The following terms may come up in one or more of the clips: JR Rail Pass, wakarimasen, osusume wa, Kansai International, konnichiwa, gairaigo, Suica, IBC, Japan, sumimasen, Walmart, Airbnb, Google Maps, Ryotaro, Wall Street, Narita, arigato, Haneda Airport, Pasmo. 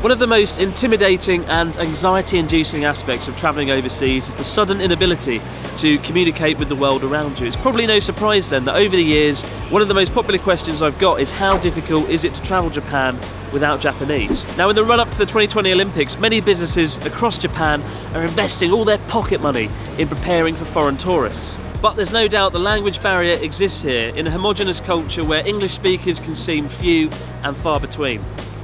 One of the most intimidating and anxiety-inducing aspects of travelling overseas is the sudden inability to communicate with the world around you. It's probably no surprise then that over the years, one of the most popular questions I've got is how difficult is it to travel Japan without Japanese? Now in the run-up to the 2020 Olympics, many businesses across Japan are investing all their pocket money in preparing for foreign tourists. But there's no doubt the language barrier exists here in a homogenous culture where English speakers can seem few and far between.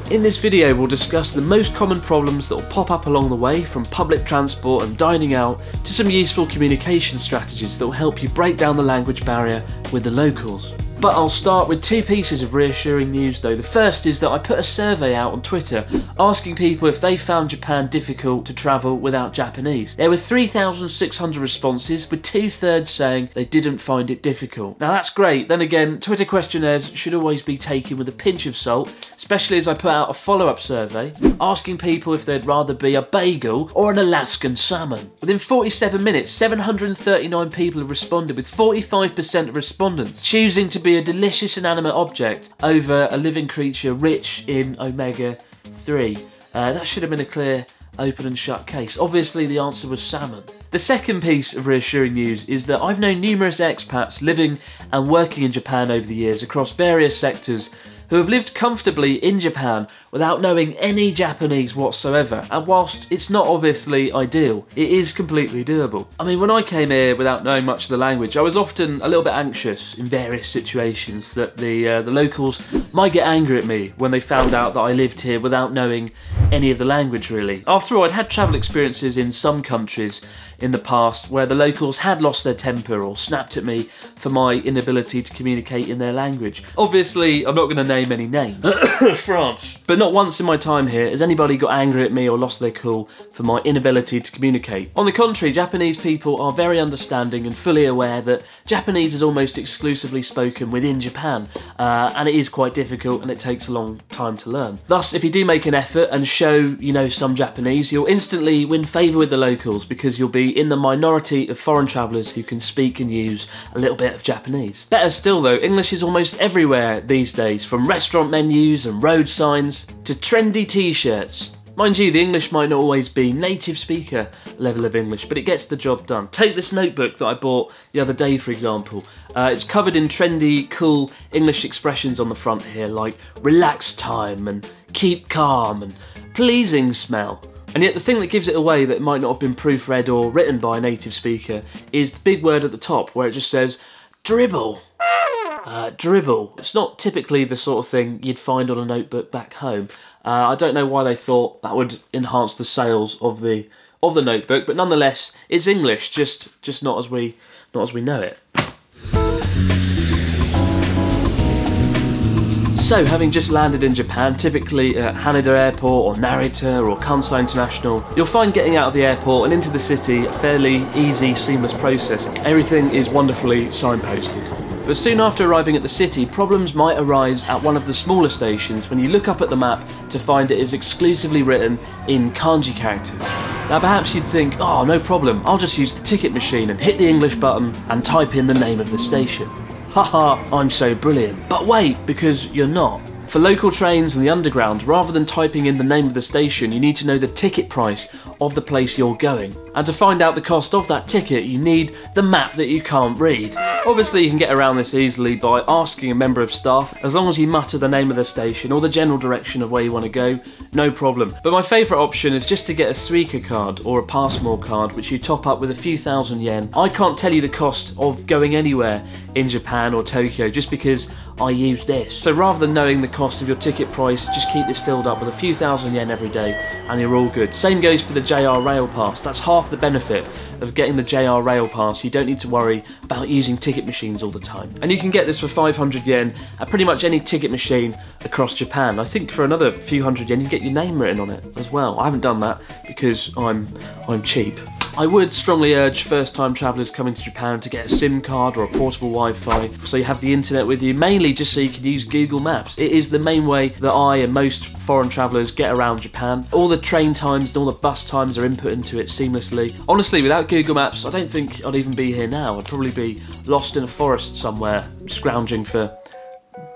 In this video we'll discuss the most common problems that will pop up along the way, from public transport and dining out to some useful communication strategies that will help you break down the language barrier with the locals. But I'll start with two pieces of reassuring news though. The first is that I put a survey out on Twitter asking people if they found Japan difficult to travel without Japanese. There were 3,600 responses, with 2/3 saying they didn't find it difficult. Now that's great. Then again, Twitter questionnaires should always be taken with a pinch of salt, especially as I put out a follow-up survey asking people if they'd rather be a bagel or an Alaskan salmon. Within 47 minutes, 739 people have responded, with 45% of respondents choosing to be a delicious inanimate object over a living creature rich in omega-3. That should have been a clear open and shut case. Obviously the answer was salmon. The second piece of reassuring news is that I've known numerous expats living and working in Japan over the years across various sectors who have lived comfortably in Japan without knowing any Japanese whatsoever. And whilst it's not obviously ideal, it is completely doable. I mean, when I came here without knowing much of the language, I was often a little bit anxious in various situations that the locals might get angry at me when they found out that I lived here without knowing any of the language, really. After all, I'd had travel experiences in some countries in the past where the locals had lost their temper or snapped at me for my inability to communicate in their language. Obviously, I'm not going to name any names. France. But not once in my time here has anybody got angry at me or lost their cool for my inability to communicate. On the contrary, Japanese people are very understanding and fully aware that Japanese is almost exclusively spoken within Japan, and it is quite difficult and it takes a long time to learn. Thus, if you do make an effort and show you know some Japanese, you'll instantly win favour with the locals because you'll be in the minority of foreign travellers who can speak and use a little bit of Japanese. Better still though, English is almost everywhere these days, from restaurant menus and road signs to trendy t-shirts. Mind you, the English might not always be native speaker level of English, but it gets the job done. Take this notebook that I bought the other day, for example. It's covered in trendy, cool English expressions on the front here, like relax time and keep calm and pleasing smell. And yet the thing that gives it away that it might not have been proofread or written by a native speaker is the big word at the top where it just says dribble. Dribble. It's not typically the sort of thing you'd find on a notebook back home. I don't know why they thought that would enhance the sales of the notebook, but nonetheless, it's English, just not as we know it. So, having just landed in Japan, typically at Haneda Airport or Narita or Kansai International, you'll find getting out of the airport and into the city a fairly easy, seamless process. Everything is wonderfully signposted. But soon after arriving at the city, problems might arise at one of the smaller stations when you look up at the map to find it is exclusively written in kanji characters. Now perhaps you'd think, oh, no problem, I'll just use the ticket machine and hit the English button and type in the name of the station. Haha, I'm so brilliant. But wait, because you're not. For local trains and the underground, rather than typing in the name of the station, you need to know the ticket price of the place you're going. And to find out the cost of that ticket, you need the map that you can't read. Obviously, you can get around this easily by asking a member of staff. As long as you mutter the name of the station or the general direction of where you want to go, no problem. But my favourite option is just to get a Suica card or a Pasmo card, which you top up with a few thousand yen. I can't tell you the cost of going anywhere in Japan or Tokyo just because I use this. So rather than knowing the cost of your ticket price, just keep this filled up with a few thousand yen every day and you're all good. Same goes for the JR Rail Pass. That's half the benefit of getting the JR Rail Pass. You don't need to worry about using ticket machines all the time. And you can get this for 500 yen at pretty much any ticket machine across Japan. I think for another few hundred yen you can get your name written on it as well. I haven't done that because I'm cheap. I would strongly urge first-time travellers coming to Japan to get a SIM card or a portable Wi-Fi so you have the internet with you, mainly just so you can use Google Maps. It is the main way that I and most foreign travellers get around Japan. All the train times and all the bus times are input into it seamlessly. Honestly, without Google Maps, I don't think I'd even be here now. I'd probably be lost in a forest somewhere, scrounging for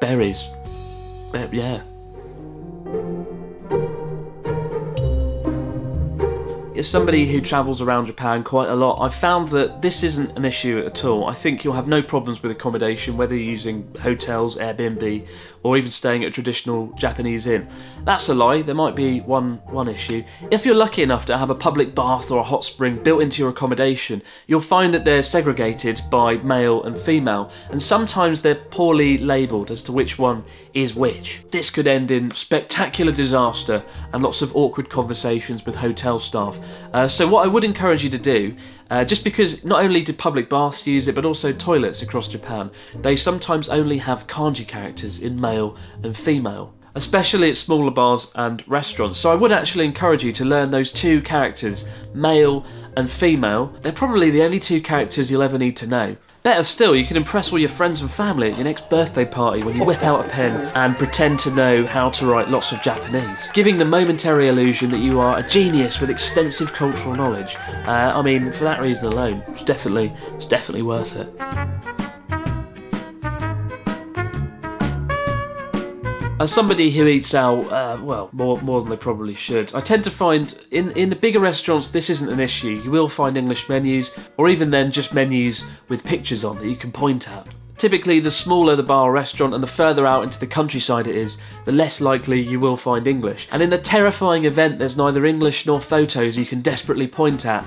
berries. Yeah. As somebody who travels around Japan quite a lot, I've found that this isn't an issue at all. I think you'll have no problems with accommodation, whether you're using hotels, Airbnb, or even staying at a traditional Japanese inn. That's a lie, there might be one issue. If you're lucky enough to have a public bath or a hot spring built into your accommodation, you'll find that they're segregated by male and female, and sometimes they're poorly labelled as to which one is which. This could end in spectacular disaster and lots of awkward conversations with hotel staff. So what I would encourage you to do, just because not only do public baths use it, but also toilets across Japan, they sometimes only have kanji characters in male and female, especially at smaller bars and restaurants. So I would actually encourage you to learn those two characters, male and female. They're probably the only two characters you'll ever need to know. Better still, you can impress all your friends and family at your next birthday party when you whip out a pen and pretend to know how to write lots of Japanese, giving the momentary illusion that you are a genius with extensive cultural knowledge. I mean, for that reason alone, it's definitely worth it. As somebody who eats out, well, more than they probably should, I tend to find in the bigger restaurants this isn't an issue. You will find English menus, or even then just menus with pictures on that you can point at. Typically, the smaller the bar or restaurant and the further out into the countryside it is, the less likely you will find English. And in the terrifying event there's neither English nor photos you can desperately point at,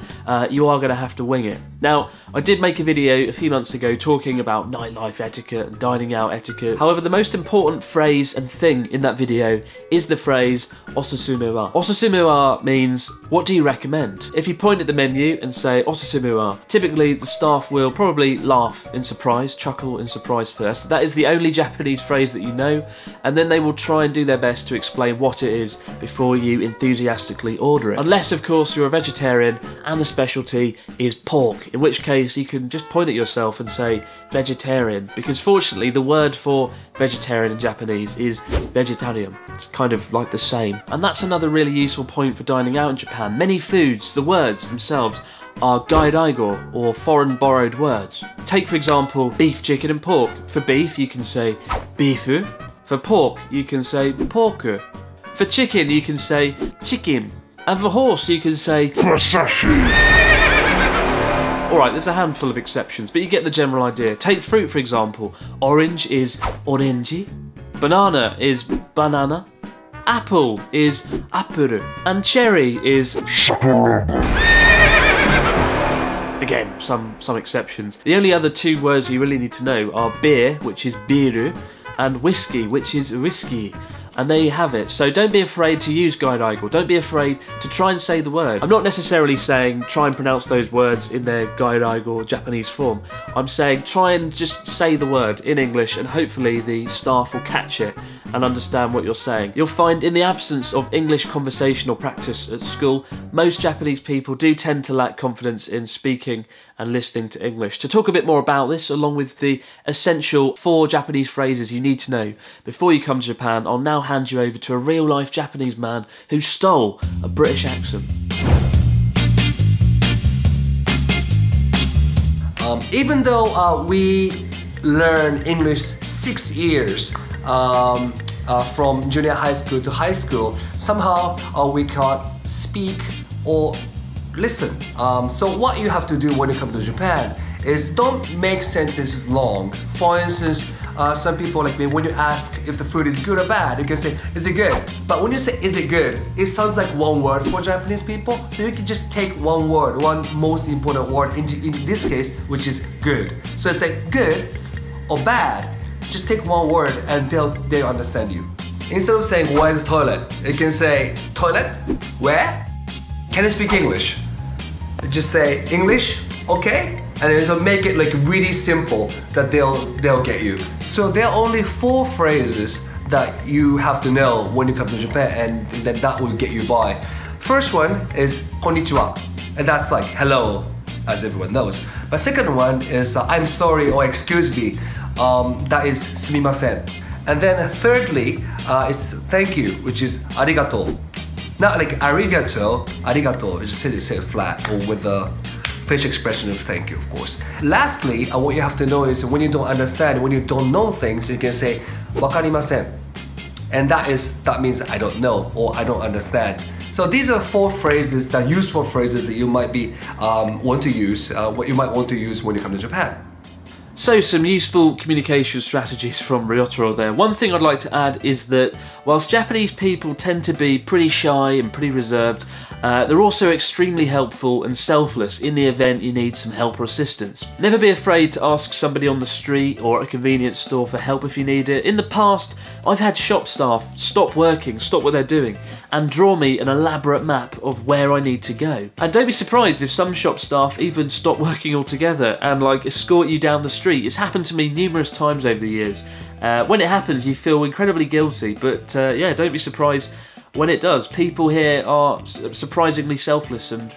you are going to have to wing it. Now, I did make a video a few months ago talking about nightlife etiquette and dining out etiquette. However, the most important phrase and thing in that video is the phrase "osusume wa." Osusume wa means, what do you recommend? If you point at the menu and say "osusume wa," typically the staff will probably laugh in surprise, chuckle in surprise first. That is the only Japanese phrase that you know, and then they will try and do their best to explain what it is before you enthusiastically order it. Unless, of course, you're a vegetarian and the specialty is pork, in which case you can just point at yourself and say vegetarian, because fortunately the word for vegetarian in Japanese is vegetarian. It's kind of like the same. And that's another really useful point for dining out in Japan. Many foods, the words themselves, are gairaigo, or foreign borrowed words. Take, for example, beef, chicken and pork. For beef, you can say beefu. For pork, you can say porku. For chicken, you can say chicken. And for horse, you can say horsashi. Alright, there's a handful of exceptions, but you get the general idea. Take fruit, for example. Orange is orenji. Banana is banana. Apple is apuru. And cherry is sakurabu. Again, some exceptions. The only other two words you really need to know are beer, which is biru, and whiskey, which is whisky. And there you have it. So don't be afraid to use gairaigo. Don't be afraid to try and say the word. I'm not necessarily saying try and pronounce those words in their gairaigo Japanese form. I'm saying try and just say the word in English, and hopefully the staff will catch it and understand what you're saying. You'll find in the absence of English conversational practice at school, most Japanese people do tend to lack confidence in speaking and listening to English. To talk a bit more about this, along with the essential 4 Japanese phrases you need to know before you come to Japan, I'll now hand you over to a real-life Japanese man who stole a British accent. Even though we learn English 6 years, from junior high school to high school, somehow we can't speak or listen. So what you have to do when you come to Japan is don't make sentences long. For instance, some people like me, when you ask if the food is good or bad, you can say, is it good? But when you say, is it good, it sounds like one word for Japanese people. So you can just take one word, one most important word in this case, which is good. So it's like good or bad. Just take one word and they understand you. Instead of saying, where's the toilet? You can say, toilet? Where? Can you speak English? Just say, English? Okay? And it'll make it like really simple that they'll get you. So there are only 4 phrases that you have to know when you come to Japan, and that will get you by. First one is konnichiwa, and that's like hello, as everyone knows. But second one is I'm sorry or excuse me. That is sumimasen. And then thirdly, it's thank you, which is arigato. Not like arigato, arigato, it's just say it flat or with a facial expression of thank you, of course. Lastly, what you have to know is when you don't understand, when you don't know things, you can say wakarimasen. and that means I don't know or I don't understand. So these are four phrases, that useful phrases that you might be want to use, what you might want to use when you come to Japan. So some useful communication strategies from Ryotaro there. One thing I'd like to add is that whilst Japanese people tend to be pretty shy and pretty reserved, they're also extremely helpful and selfless in the event you need some help or assistance. Never be afraid to ask somebody on the street or at a convenience store for help if you need it. In the past, I've had shop staff stop what they're doing and draw me an elaborate map of where I need to go. And don't be surprised if some shop staff even stop working altogether and like escort you down the street. It's happened to me numerous times over the years. When it happens, you feel incredibly guilty, but yeah, don't be surprised when it does. People here are surprisingly selfless, and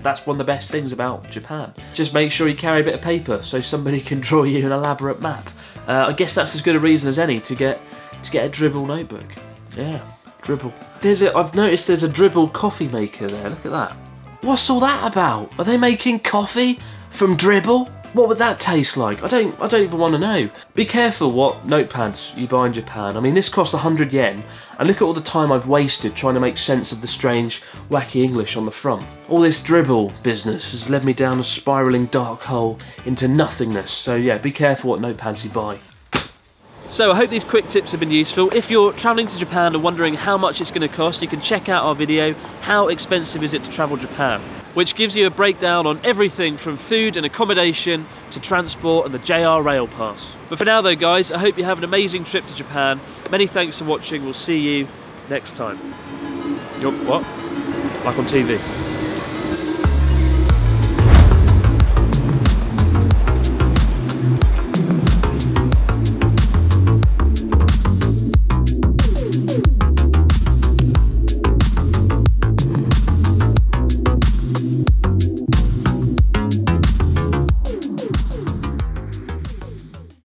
that's one of the best things about Japan. Just make sure you carry a bit of paper so somebody can draw you an elaborate map. I guess that's as good a reason as any to get a dribble notebook. Yeah, dribble. I've noticed there's a dribble coffee maker there. Look at that. What's all that about? Are they making coffee from dribble? What would that taste like? I don't even want to know. Be careful what notepads you buy in Japan. I mean, this costs 100 yen, and look at all the time I've wasted trying to make sense of the strange, wacky English on the front. All this dribble business has led me down a spiralling dark hole into nothingness, so yeah, be careful what notepads you buy. So I hope these quick tips have been useful. If you're travelling to Japan and wondering how much it's going to cost, you can check out our video, How Expensive Is It to Travel Japan?, which gives you a breakdown on everything from food and accommodation to transport and the JR Rail Pass. But for now though guys, I hope you have an amazing trip to Japan. Many thanks for watching, we'll see you next time. Yup, what? Like on TV.